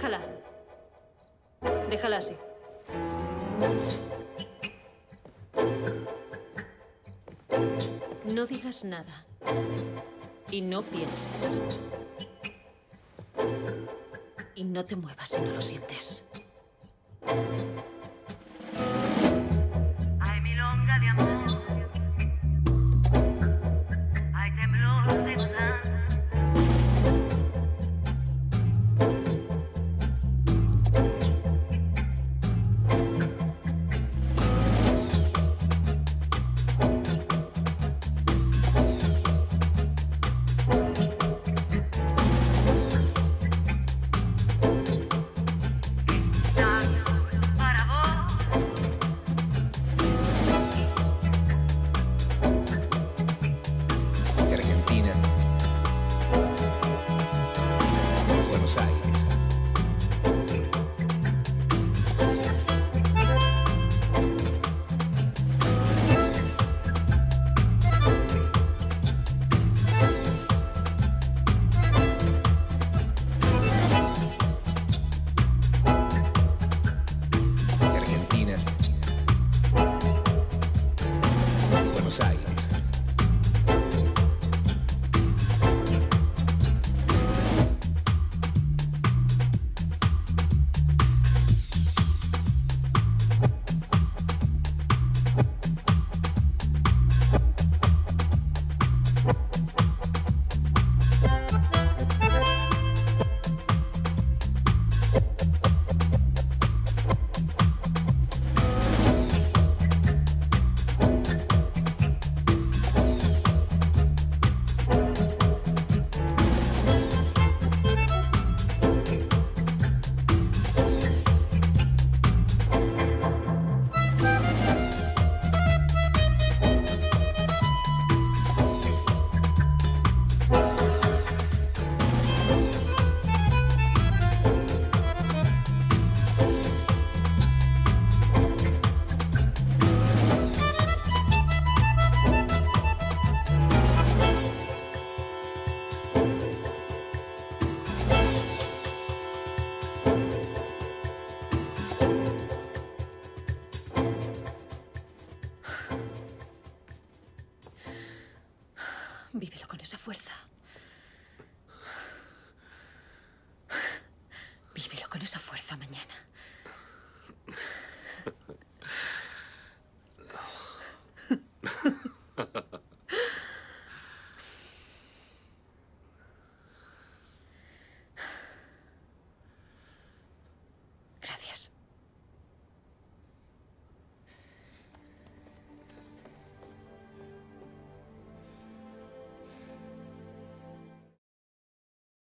Déjala. Déjala así. No digas nada. Y no pienses. Y no te muevas si no lo sientes. Hay milonga de amor. Hay temblor de nada. Vívelo con esa fuerza. Vívelo con esa fuerza mañana.